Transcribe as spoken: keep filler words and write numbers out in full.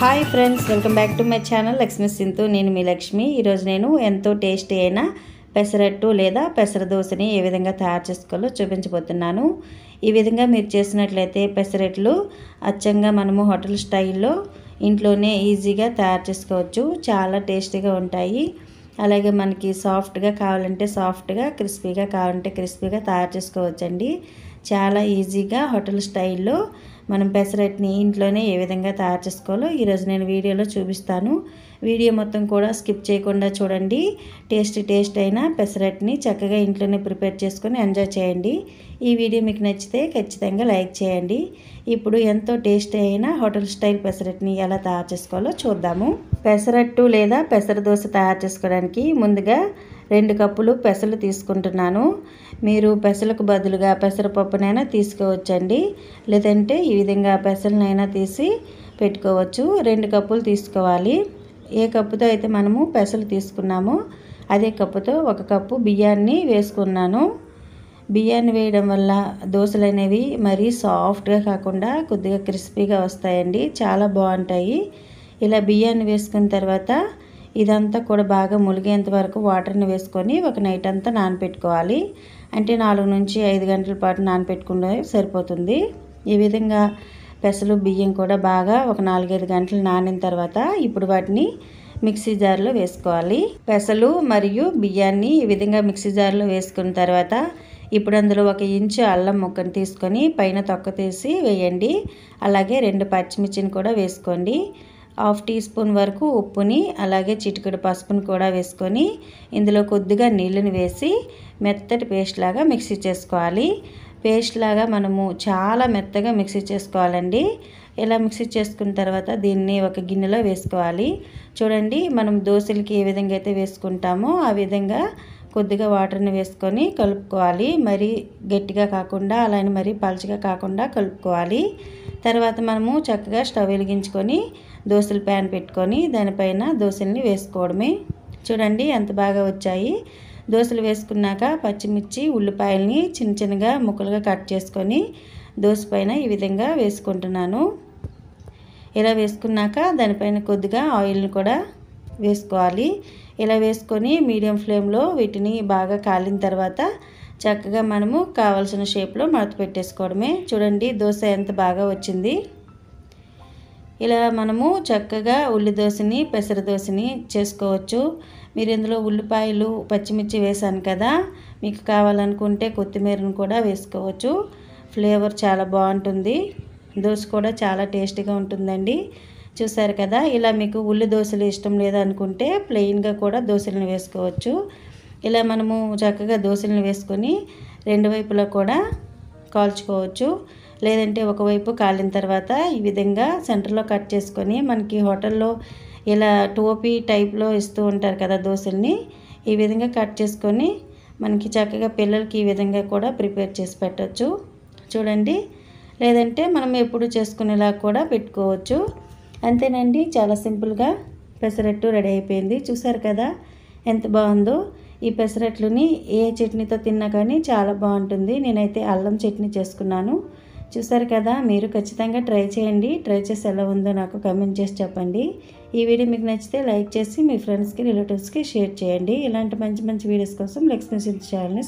Hi friends, welcome back to my channel Lakshmi Sindhu. నేను మీ లక్ష్మి. ఈరోజు నేను ఎంతో టేస్టీ అయిన పెసరట్టు లేదా పెసర దోశని ఏ విధంగా తయారు చేసుకోవాలో చూపించబోతున్నాను. ఈ విధంగా మీరు చేసినట్లయితే పెసరట్లు అచ్చంగా మనము హోటల్ స్టైల్లో ఇంట్లోనే ఈజీగా తయారు చేసుకోవచ్చు. చాలా టేస్టీగా ఉంటాయి. అలాగే మనకి సాఫ్ట్గా కావాలంటే సాఫ్ట్గా, క్రిస్పీగా కావాలంటే క్రిస్పీగా తయారు చేసుకోవచ్చండి. చాలా ఈజీగా హోటల్ స్టైల్లో మనం పెసరట్ని ఇంట్లోనే ఏ విధంగా తయారు చేసుకోవాలో ఈరోజు నేను వీడియోలో చూపిస్తాను. వీడియో మొత్తం కూడా స్కిప్ చేయకుండా చూడండి. టేస్ట్ టేస్ట్ అయిన పెసరట్ని చక్కగా ఇంట్లోనే ప్రిపేర్ చేసుకొని ఎంజాయ్ చేయండి. ఈ వీడియో మీకు నచ్చితే ఖచ్చితంగా లైక్ చేయండి. ఇప్పుడు ఎంతో టేస్టీ అయిన హోటల్ స్టైల్ పెసరట్ని ఎలా తయారు చేసుకోవాలో చూద్దాము. పెసరట్టు లేదా పెసర దోశ తయారు చేసుకోవడానికి ముందుగా రెండు కప్పులు పెసలు తీసుకుంటున్నాను. మీరు పెసలకు బదులుగా పెసరపప్పునైనా తీసుకోవచ్చండి, లేదంటే ఈ విధంగా పెసలనైనా తీసి పెట్టుకోవచ్చు. రెండు కప్పులు తీసుకోవాలి. ఏ కప్పుతో అయితే మనము పెసలు తీసుకున్నామో అదే కప్పుతో ఒక కప్పు బియ్యాన్ని వేసుకున్నాను. బియ్యాన్ని వేయడం వల్ల దోశలు అనేవి మరీ సాఫ్ట్గా కాకుండా కొద్దిగా క్రిస్పీగా వస్తాయండి, చాలా బాగుంటాయి. ఇలా బియ్యాన్ని వేసుకున్న తర్వాత ఇదంతా కూడా బాగా ములిగేంత వరకు వాటర్ని వేసుకొని ఒక నైట్ అంతా నానపెట్టుకోవాలి. అంటే నాలుగు నుంచి ఐదు గంటల పాటు నానపెట్టుకుంటే సరిపోతుంది. ఈ విధంగా పెసలు బియ్యం కూడా బాగా ఒక నాలుగైదు గంటలు నానిన తర్వాత ఇప్పుడు వాటిని మిక్సీ జార్లో వేసుకోవాలి. పెసలు మరియు బియ్యాన్ని ఈ విధంగా మిక్సీ జార్లో వేసుకున్న తర్వాత ఇప్పుడు అందులో ఒక ఇంచు అల్లం ముక్కను తీసుకొని పైన తొక్క తీసి వేయండి. అలాగే రెండు పచ్చిమిర్చిని కూడా వేసుకోండి. హాఫ్ టీ స్పూన్ వరకు ఉప్పుని అలాగే చిటికెడు పసుపుని కూడా వేసుకొని ఇందులో కొద్దిగా నీళ్ళని వేసి మెత్తటి పేస్ట్ లాగా మిక్సీ చేసుకోవాలి. పేస్ట్ లాగా మనము చాలా మెత్తగా మిక్సీ చేసుకోవాలండి. ఇలా మిక్సీ చేసుకున్న తర్వాత దీన్ని ఒక గిన్నెలో వేసుకోవాలి. చూడండి, మనం దోశలకి ఏ విధంగా అయితే వేసుకుంటామో ఆ విధంగా కొద్దిగా వాటర్ని వేసుకొని కలుపుకోవాలి. మరీ గట్టిగా కాకుండా అలానే మరీ పలుచగా కాకుండా కలుపుకోవాలి. తర్వాత మనము చక్కగా స్టవ్ వెలిగించుకొని దోశల ప్యాన్ పెట్టుకొని దానిపైన దోశల్ని వేసుకోవడమే. చూడండి ఎంత బాగా వచ్చాయి. దోశలు వేసుకున్నాక పచ్చిమిర్చి ఉల్లిపాయల్ని చిన్న చిన్నగా ముక్కలుగా కట్ చేసుకొని దోశ పైన ఈ విధంగా వేసుకుంటున్నాను. ఇలా వేసుకున్నాక దానిపైన కొద్దిగా ఆయిల్ని కూడా వేసుకోవాలి. ఇలా వేసుకొని మీడియం ఫ్లేమ్లో వీటిని బాగా కాలిన తర్వాత చక్కగా మనము కావాల్సిన షేప్లో మడత పెట్టేసుకోవడమే. చూడండి దోశ ఎంత బాగా వచ్చింది. ఇలా మనము చక్కగా ఉల్లి దోశని పెసర దోశని చేసుకోవచ్చు. మీరు ఇందులో ఉల్లిపాయలు పచ్చిమిర్చి వేసాను కదా, మీకు కావాలనుకుంటే కొత్తిమీరను కూడా వేసుకోవచ్చు. ఫ్లేవర్ చాలా బాగుంటుంది. దోశ కూడా చాలా టేస్టీగా ఉంటుందండి. చూసారు కదా, ఇలా మీకు ఉల్లి దోశలు ఇష్టం లేదనుకుంటే ప్లెయిన్గా కూడా దోశలను వేసుకోవచ్చు. ఇలా మనము చక్కగా దోశలను వేసుకొని రెండు వైపులా కూడా కాల్చుకోవచ్చు. లేదంటే ఒకవైపు కాలిన తర్వాత ఈ విధంగా సెంటర్లో కట్ చేసుకొని మనకి హోటల్లో ఇలా టోపీ టైప్లో ఇస్తూ ఉంటారు కదా దోశల్ని, ఈ విధంగా కట్ చేసుకొని మనకి చక్కగా పిల్లలకి ఈ విధంగా కూడా ప్రిపేర్ చేసి పెట్టచ్చు. చూడండి, లేదంటే మనం ఎప్పుడు చేసుకునేలా కూడా పెట్టుకోవచ్చు. అంతేనండి, చాలా సింపుల్గా పెసరట్టు రెడీ అయిపోయింది. చూసారు కదా ఎంత బాగుందో. ఈ పెసరట్లుని ఏ చట్నీతో తిన్నా కానీ చాలా బాగుంటుంది. నేనైతే అల్లం చట్నీ చేసుకున్నాను. చూసారు కదా, మీరు ఖచ్చితంగా ట్రై చేయండి. ట్రై చేసి ఎలా ఉందో నాకు కమెంట్ చేసి చెప్పండి. ఈ వీడియో మీకు నచ్చితే లైక్ చేసి మీ ఫ్రెండ్స్కి రిలేటివ్స్కి షేర్ చేయండి. ఇలాంటి మంచి మంచి వీడియోస్ కోసం లక్ష్మీ సింధు ఛానల్ని